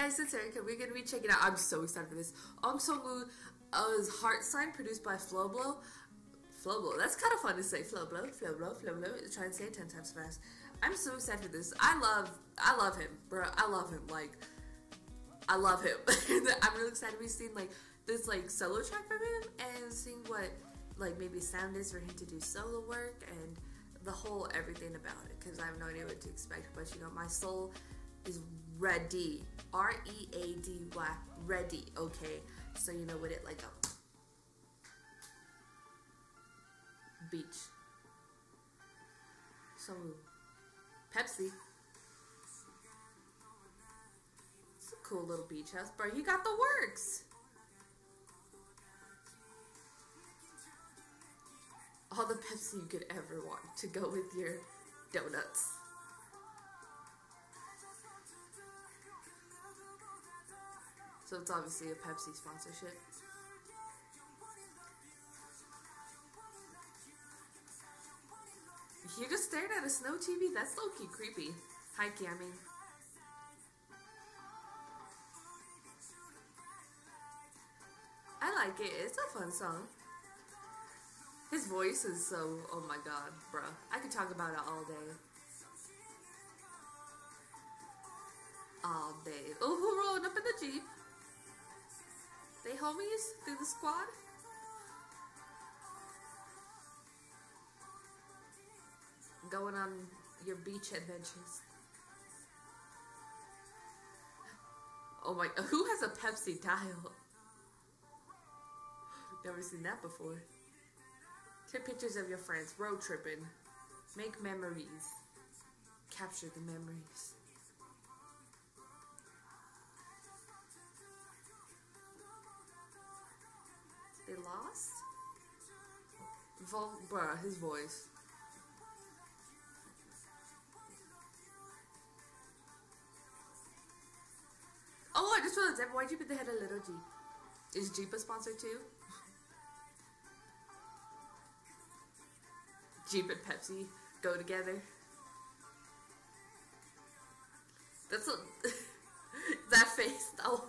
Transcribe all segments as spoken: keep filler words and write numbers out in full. guys, it's Erica. We're gonna be checking out. I'm so excited for this. Ong Seong Wu is Heart Sign, produced by Flow Blow. Flow Blow. That's kind of fun to say. Flow Blow. Flow Blow. Flow Blow. Try and say it ten times fast. I'm so excited for this. I love. I love him, bro. I love him. Like, I love him. I'm really excited to be seeing like this like solo track from him and seeing what like maybe sound is for him to do solo work and the whole everything about it, because I have no idea what to expect. But you know, my soul is ready. R E A D Y. Ready. Okay. So you know what it like a beach. So Pepsi. It's a cool little beach house. Bro, you got the works. All the Pepsi you could ever want to go with your donuts. So it's obviously a Pepsi sponsorship. You're just staring at a snow T V? That's low-key creepy. Hi, Cammy. I like it. It's a fun song. His voice is so, oh my god, bro. I could talk about it all day. All day. Oh, who rolled up in the Jeep? They homies through the squad? Going on your beach adventures. Oh my, who has a Pepsi dial? Never seen that before. Take pictures of your friends, road tripping. Make memories. Capture the memories. They lost? Vol bruh, his voice. Oh, I just realized, why did you put the head a little Jeep? Is Jeep a sponsor too? Jeep and Pepsi go together. That's what that face. Oh,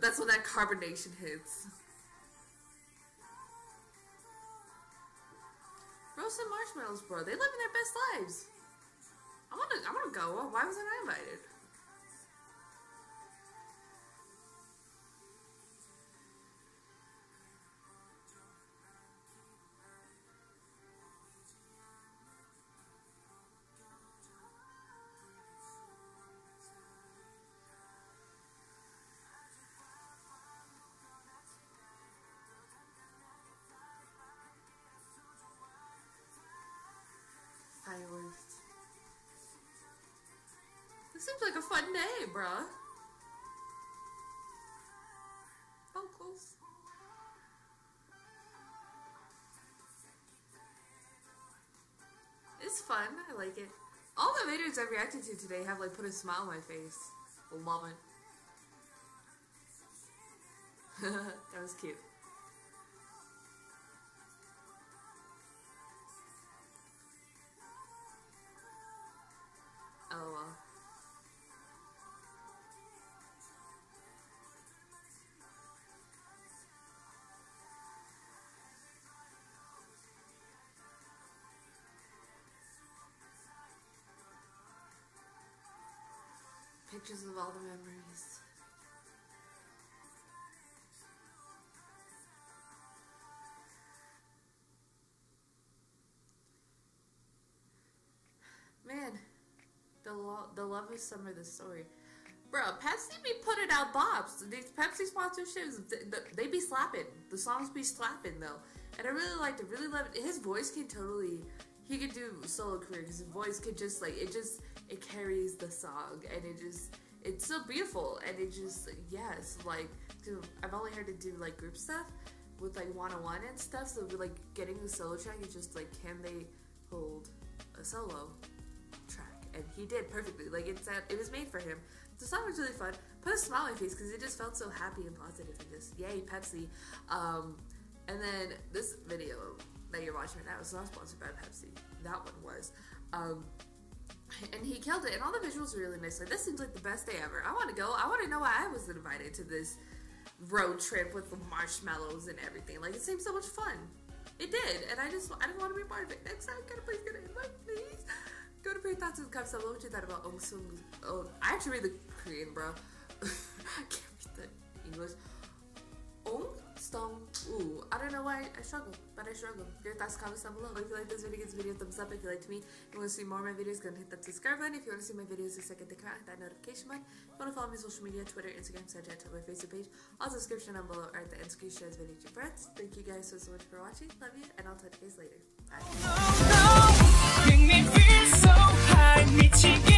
that's when that carbonation hits. Roasted marshmallows, bro. They living their best lives. I wanna, I wanna go. Why wasn't I invited? Fireworks. This seems like a fun day, bruh. Vocals. It's fun. I like it. All the videos I've reacted to today have like put a smile on my face. Love it. That was cute. Oh, well. Pictures of all the memories. Man. The, lo the love of summer, the story. Bro, Pepsi be putting out bops. These Pepsi sponsorships, th th they be slapping. The songs be slapping, though. And I really liked it. Really loved it. His voice can totally, he could do solo career because his voice could just, like, it just, it carries the song. And it just, it's so beautiful. And it just, yes, like, dude, I've only heard him do, like, group stuff with, like, one-on-one and stuff. So, like, getting the solo track, it's just, like, can they hold a solo? And he did perfectly. Like it said, it was made for him. The song was really fun. Put a smile on my face because it just felt so happy and positive and just yay Pepsi. Um, and then this video that you're watching right now is not sponsored by Pepsi. That one was. Um, And he killed it, and all the visuals were really nice. So this seems like the best day ever. I want to go. I want to know why I was invited to this road trip with the marshmallows and everything. Like, it seemed so much fun. It did, and I just I didn't want to be part of it. Next time, can I please get an invite, please? Go to Pretty Thoughts and Cups. I love what you thought about Ong Seong Wu. Oh, I have to read the Korean, bro. I can't read the English. Ong Seong Wu. I don't know why I struggle, but I struggle. Your thoughts, comments down below. If you like this video, give this video a thumbs up. If you liked me and want to see more of my videos, go and hit that subscribe button. If you want to see my videos the second they come out, hit that notification button. If you want to follow me on social media, Twitter, Instagram, Snapchat, my Facebook page. All description down below or at the end screen share this video to your friends. Thank you guys so so much for watching. Love you, and I'll talk to you guys later. Bye.